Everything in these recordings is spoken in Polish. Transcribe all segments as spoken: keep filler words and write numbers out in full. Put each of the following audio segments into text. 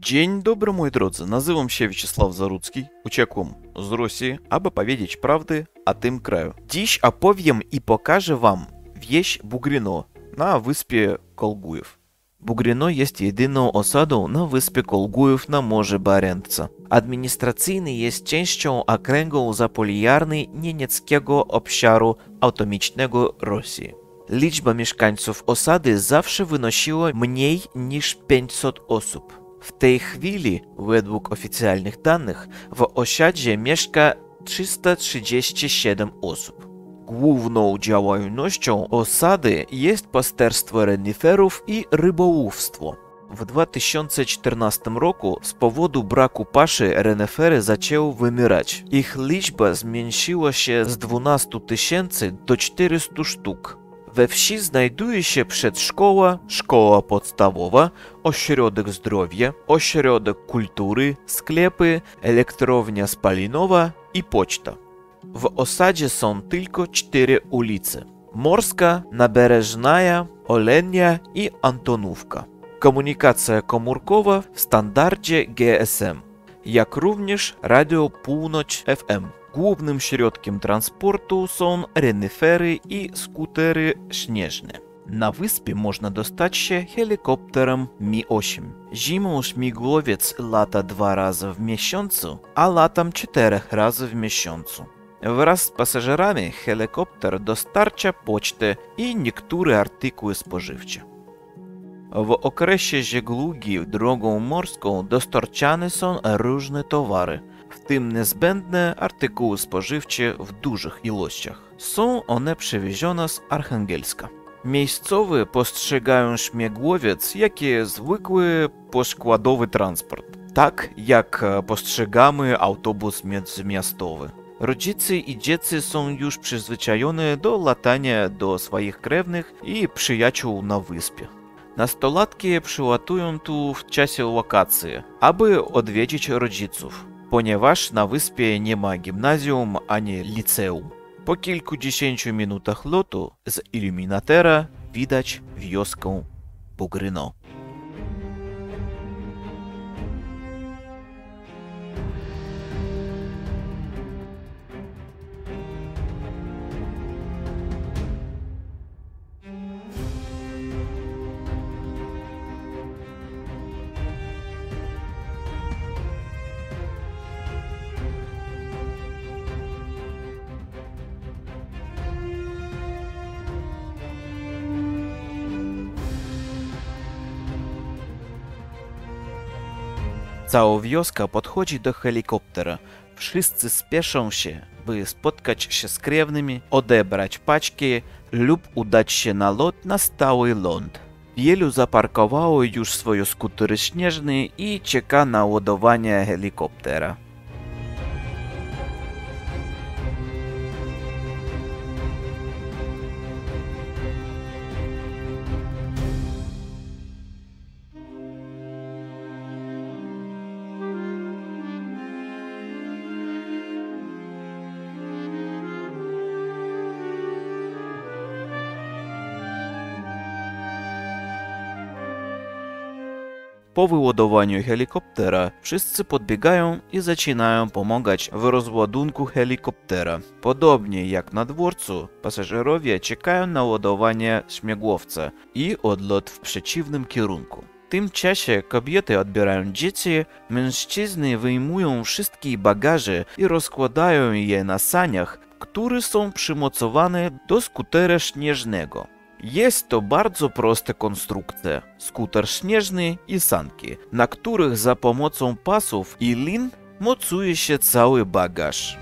Dzień dobry, moi drodzy. Nazywam się Wячеслав Zarucki, uciekłem z Rosji, aby powiedzieć prawdę o tym kraju. Dziś opowiem i pokażę wam wieś Bugrino na wyspie Колгуев. Бугрино jest jedyną osadą na wyspie Колгуев na Morzu Barentsa. Administracyjny jest częścią okręgu Zapoliarny Nienieckiego obszaru autonomicznego Rosji. Liczba mieszkańców osady zawsze wynosiła mniej niż pięćset osób. W tej chwili, według oficjalnych danych, w osadzie mieszka trzysta trzydzieści siedem osób. Główną działalnością osady jest pasterstwo reniferów i rybołówstwo. W dwa tysiące czternastym roku z powodu braku paszy renifery zaczęły wymierać. Ich liczba zmniejszyła się z dwunastu tysięcy do czterystu sztuk. We wsi znajduje się przedszkoła, szkoła podstawowa, ośrodek zdrowia, ośrodek kultury, sklepy, elektrownia spalinowa i poczta. W osadzie są tylko cztery ulice: Morska, Naberężna, Olenia i Antonówka. Komunikacja komórkowa w standardzie G S M, jak również radio Puvnoć F M. Głównym środkiem transportu są renifery i skutery śnieżne. Na wyspie można dostać się helikopterem mi osiem. Zimą śmigłowiec lata dwa razy w miesiącu, a latem cztery razy w miesiącu. Wraz z pasażerami helikopter dostarcza pocztę i niektóre artykuły spożywcze. W okresie żeglugi drogą morską dostarczane są różne towary, w tym niezbędne artykuły spożywcze w dużych ilościach. Są one przewiezione z Archangельска. Miejscowi postrzegają śmigłowiec jako zwykły poskładowy transport, tak jak postrzegamy autobus międzymiastowy. Rodzice i dzieci są już przyzwyczajone do latania do swoich krewnych i przyjaciół na wyspie. Nastolatki przylatują tu w czasie wakacji, aby odwiedzić rodziców, ponieważ na wyspie nie ma gimnazjum ani liceum. Po kilkudziesięciu minutach lotu z iluminatora widać wioskę Bugrino. Cała wioska podchodzi do helikoptera. Wszyscy spieszą się, by spotkać się z krewnymi, odebrać paczki lub udać się na lot na stały ląd. Wielu zaparkowało już swoje skutery śnieżne i czeka na ładowanie helikoptera. Po wyładowaniu helikoptera wszyscy podbiegają i zaczynają pomagać w rozładunku helikoptera. Podobnie jak na dworcu, pasażerowie czekają na ładowanie śmigłowca i odlot w przeciwnym kierunku. W tym czasie kobiety odbierają dzieci, mężczyzny wyjmują wszystkie bagaże i rozkładają je na saniach, które są przymocowane do skutera śnieżnego. Jest to bardzo prosta konstrukcja – skuter śnieżny i sanki, na których za pomocą pasów i lin mocuje się cały bagaż.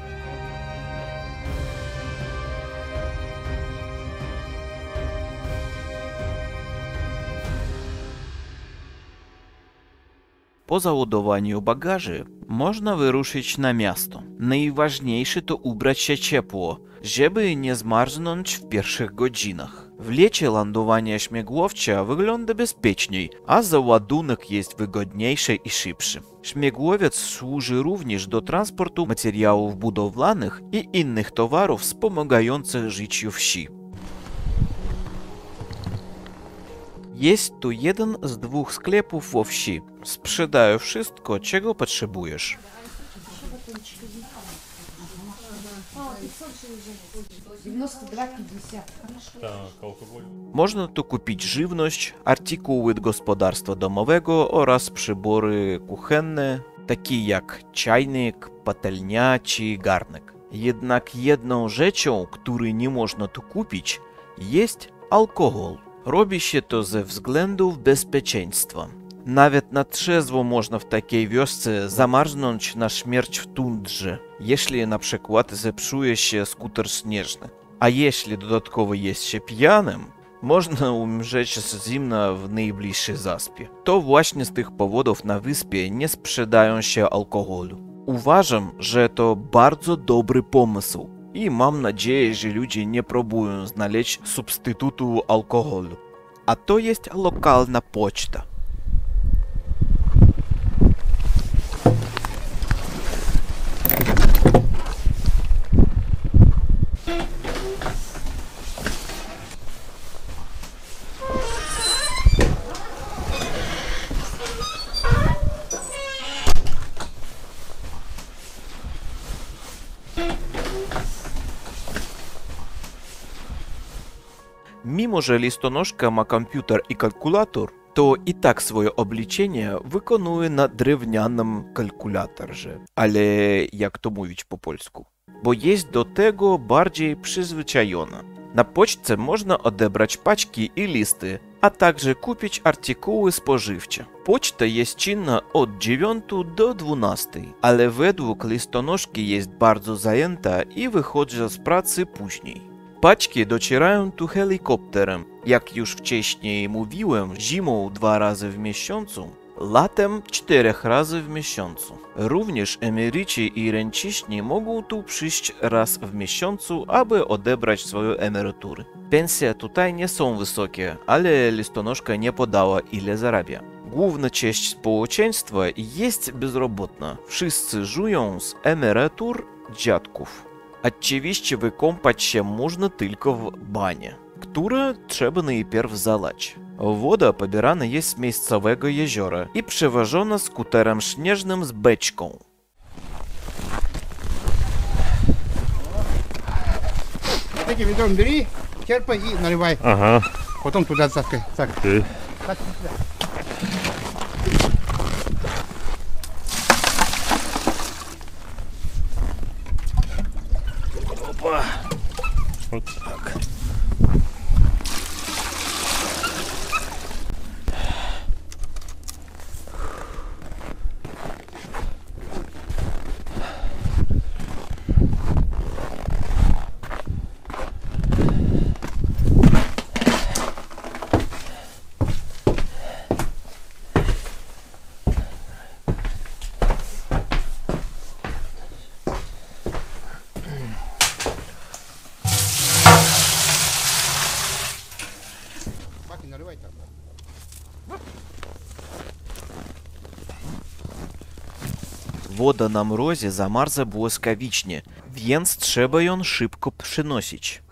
Po załadowaniu bagaży można wyruszyć na miasto. Najważniejsze to ubrać się ciepło, żeby nie zmarznąć w pierwszych godzinach. W lecie lądowanie śmigłowca wygląda bezpieczniej, a załadunek jest wygodniejszy i szybszy. Śmigłowiec służy również do transportu materiałów budowlanych i innych towarów wspomagających życiu wsi. Jest tu jeden z dwóch sklepów we wsi. Sprzedają wszystko, czego potrzebujesz. Można tu kupić żywność, artykuły gospodarstwa domowego oraz przybory kuchenne, takie jak czajnik, patelnia czy garnek. Jednak jedną rzeczą, której nie można tu kupić, jest alkohol. Robi się to ze względów bezpieczeństwa. Nawet na trzeźwo można w takiej wiosce zamarznąć na śmierć w tundrze, jeśli na przykład zepsuje się skuter śnieżny. A jeśli dodatkowo jest się pijanym, można umrzeć z zimna w najbliższej zaspie. To właśnie z tych powodów na wyspie nie sprzedają się alkoholu. Uważam, że to bardzo dobry pomysł i mam nadzieję, że ludzie nie próbują znaleźć substytutu alkoholu. A to jest lokalna poczta. Mimo że listonoszka ma komputer i kalkulator, to i tak swoje obliczenia wykonuje na drewnianym kalkulatorze. Ale jak to mówić po polsku? Bo jest do tego bardziej przyzwyczajona. Na poczcie można odebrać paczki i listy, a także kupić artykuły spożywcze. Poczta jest czynna od dziewiątej do dwunastej, ale według listonoszki jest bardzo zajęta i wychodzi z pracy później. Paczki docierają tu helikopterem. Jak już wcześniej mówiłem, zimą dwa razy w miesiącu, latem czterech razy w miesiącu. Również emeryci i renciści mogą tu przyjść raz w miesiącu, aby odebrać swoje emerytury. Pensje tutaj nie są wysokie, ale listonoszka nie podała, ile zarabia. Główna część społeczeństwa jest bezrobotna. Wszyscy żyją z emerytur dziadków. Oczywiście wykąpać się można tylko w banie, które trzeba najpierw zalać. Woda pobierana jest z miejscowego jeziora i przewożona skuterem śnieżnym z beczką. Takie ведро бери, черпай и наливай. Ага. Потом туда цапкай. Цапкай. Вот так. Woda na mrozie zamarza błyskawicznie, więc trzeba ją szybko przynosić.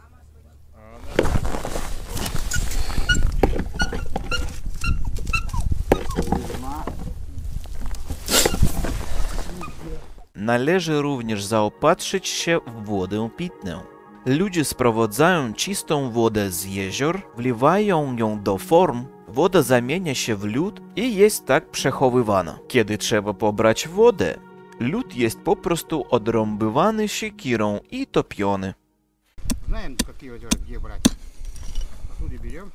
Należy również zaopatrzyć się w wodę pitną. Ludzie sprowadzają czystą wodę z jezior, wlewają ją do form. Woda zamienia się w lód i jest tak przechowywana. Kiedy trzeba pobrać wodę, lód jest po prostu odrąbywany siekierą i topiony. Знаем, какие воды, где брать. Оттуда берем.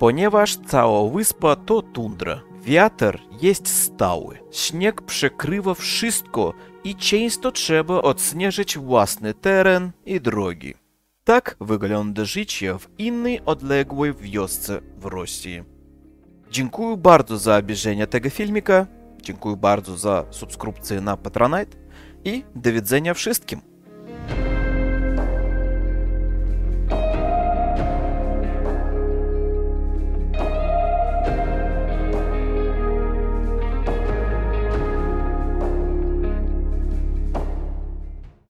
Ponieważ cała wyspa to tundra, wiatr jest stały, śnieg przekrywa wszystko i często trzeba odśnieżyć własny teren i drogi. Tak wygląda życie w innej odległej wiosce w Rosji. Dziękuję bardzo za obejrzenie tego filmika, dziękuję bardzo za subskrypcję na Patronite i do widzenia wszystkim.